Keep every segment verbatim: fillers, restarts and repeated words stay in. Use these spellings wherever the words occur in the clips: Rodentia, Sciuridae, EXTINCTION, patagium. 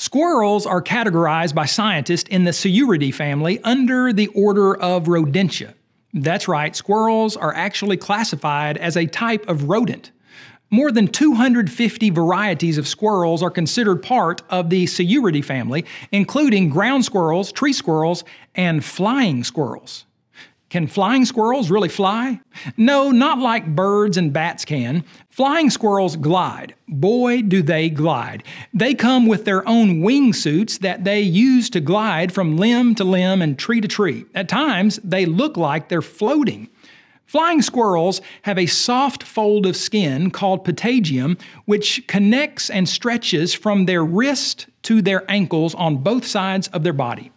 Squirrels are categorized by scientists in the Sciuridae family under the order of Rodentia. That's right, squirrels are actually classified as a type of rodent. More than two hundred fifty varieties of squirrels are considered part of the Sciuridae family, including ground squirrels, tree squirrels, and flying squirrels. Can flying squirrels really fly? No, not like birds and bats can. Flying squirrels glide. Boy, do they glide. They come with their own wingsuits that they use to glide from limb to limb and tree to tree. At times, they look like they're floating. Flying squirrels have a soft fold of skin called patagium, which connects and stretches from their wrist to their ankles on both sides of their body.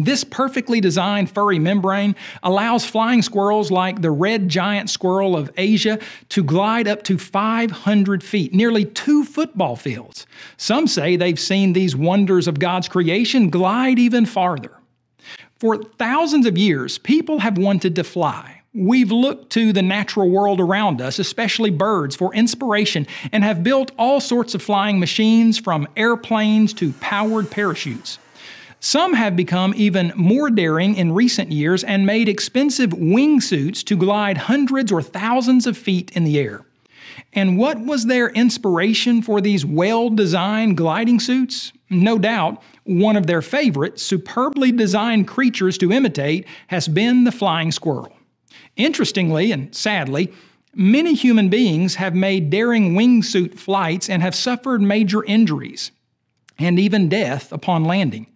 This perfectly designed furry membrane allows flying squirrels like the red giant squirrel of Asia to glide up to five hundred feet, nearly two football fields. Some say they've seen these wonders of God's creation glide even farther. For thousands of years, people have wanted to fly. We've looked to the natural world around us, especially birds, for inspiration and have built all sorts of flying machines from airplanes to powered parachutes. Some have become even more daring in recent years and made expensive wingsuits to glide hundreds or thousands of feet in the air. And what was their inspiration for these well-designed gliding suits? No doubt, one of their favorite, superbly designed creatures to imitate has been the flying squirrel. Interestingly and sadly, many human beings have made daring wingsuit flights and have suffered major injuries and even death upon landing.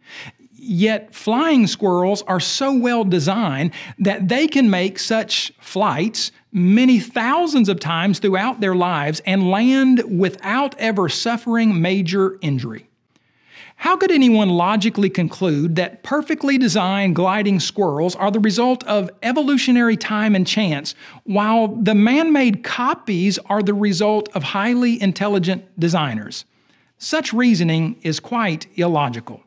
Yet flying squirrels are so well designed that they can make such flights many thousands of times throughout their lives and land without ever suffering major injury. How could anyone logically conclude that perfectly designed gliding squirrels are the result of evolutionary time and chance, while the man-made copies are the result of highly intelligent designers? Such reasoning is quite illogical.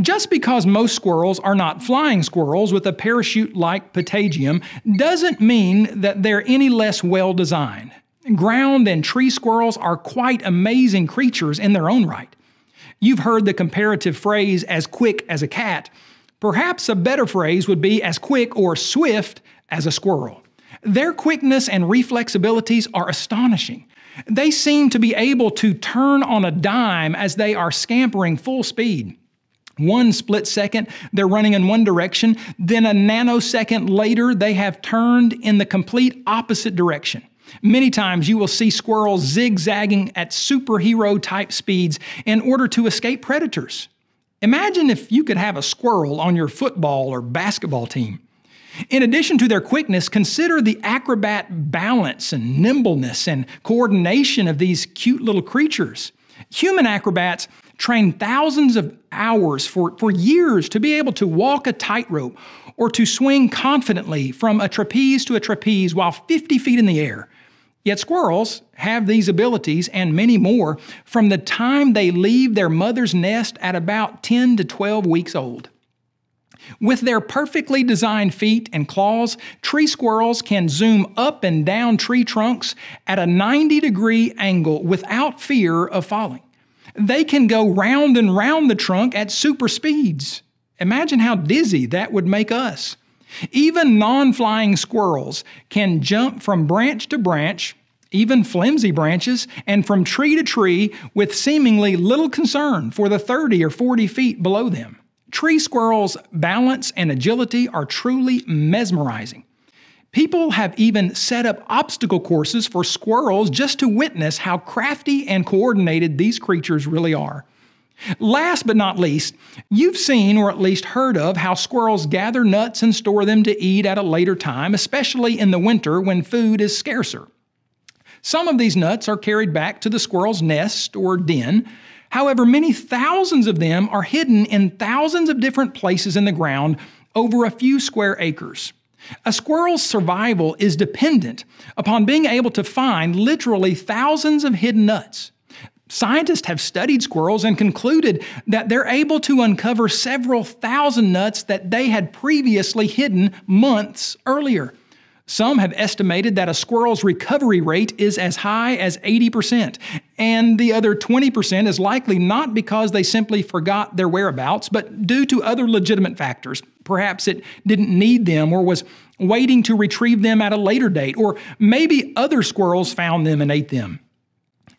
Just because most squirrels are not flying squirrels with a parachute-like patagium doesn't mean that they're any less well-designed. Ground and tree squirrels are quite amazing creatures in their own right. You've heard the comparative phrase, as quick as a cat. Perhaps a better phrase would be as quick or swift as a squirrel. Their quickness and reflexibilities are astonishing. They seem to be able to turn on a dime as they are scampering full speed. One split second, they're running in one direction, then a nanosecond later, they have turned in the complete opposite direction. Many times you will see squirrels zigzagging at superhero-type speeds in order to escape predators. Imagine if you could have a squirrel on your football or basketball team. In addition to their quickness, consider the acrobat balance and nimbleness and coordination of these cute little creatures. Human acrobats train thousands of hours for, for years to be able to walk a tightrope or to swing confidently from a trapeze to a trapeze while fifty feet in the air. Yet squirrels have these abilities and many more from the time they leave their mother's nest at about ten to twelve weeks old. With their perfectly designed feet and claws, tree squirrels can zoom up and down tree trunks at a ninety degree angle without fear of falling. They can go round and round the trunk at super speeds. Imagine how dizzy that would make us. Even non-flying squirrels can jump from branch to branch, even flimsy branches, and from tree to tree with seemingly little concern for the thirty or forty feet below them. Tree squirrels' balance and agility are truly mesmerizing. People have even set up obstacle courses for squirrels just to witness how crafty and coordinated these creatures really are. Last but not least, you've seen or at least heard of how squirrels gather nuts and store them to eat at a later time, especially in the winter when food is scarcer. Some of these nuts are carried back to the squirrel's nest or den. However, many thousands of them are hidden in thousands of different places in the ground over a few square acres. A squirrel's survival is dependent upon being able to find literally thousands of hidden nuts. Scientists have studied squirrels and concluded that they're able to uncover several thousand nuts that they had previously hidden months earlier. Some have estimated that a squirrel's recovery rate is as high as eighty percent, and the other twenty percent is likely not because they simply forgot their whereabouts, but due to other legitimate factors. Perhaps it didn't need them or was waiting to retrieve them at a later date, or maybe other squirrels found them and ate them.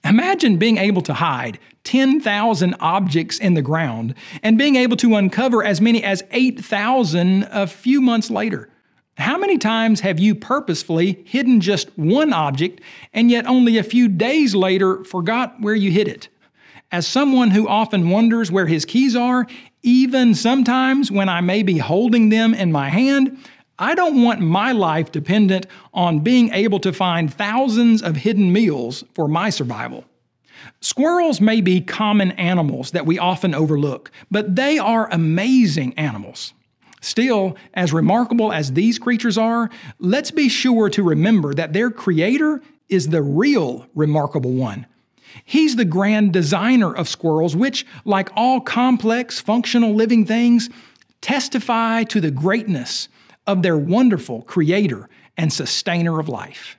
Imagine being able to hide ten thousand objects in the ground and being able to uncover as many as eight thousand a few months later. How many times have you purposefully hidden just one object and yet only a few days later forgot where you hid it? As someone who often wonders where his keys are, even sometimes when I may be holding them in my hand, I don't want my life dependent on being able to find thousands of hidden meals for my survival. Squirrels may be common animals that we often overlook, but they are amazing animals. Still, as remarkable as these creatures are, let's be sure to remember that their creator is the real remarkable one. He's the grand designer of squirrels, which, like all complex, functional living things, testify to the greatness of their wonderful creator and sustainer of life.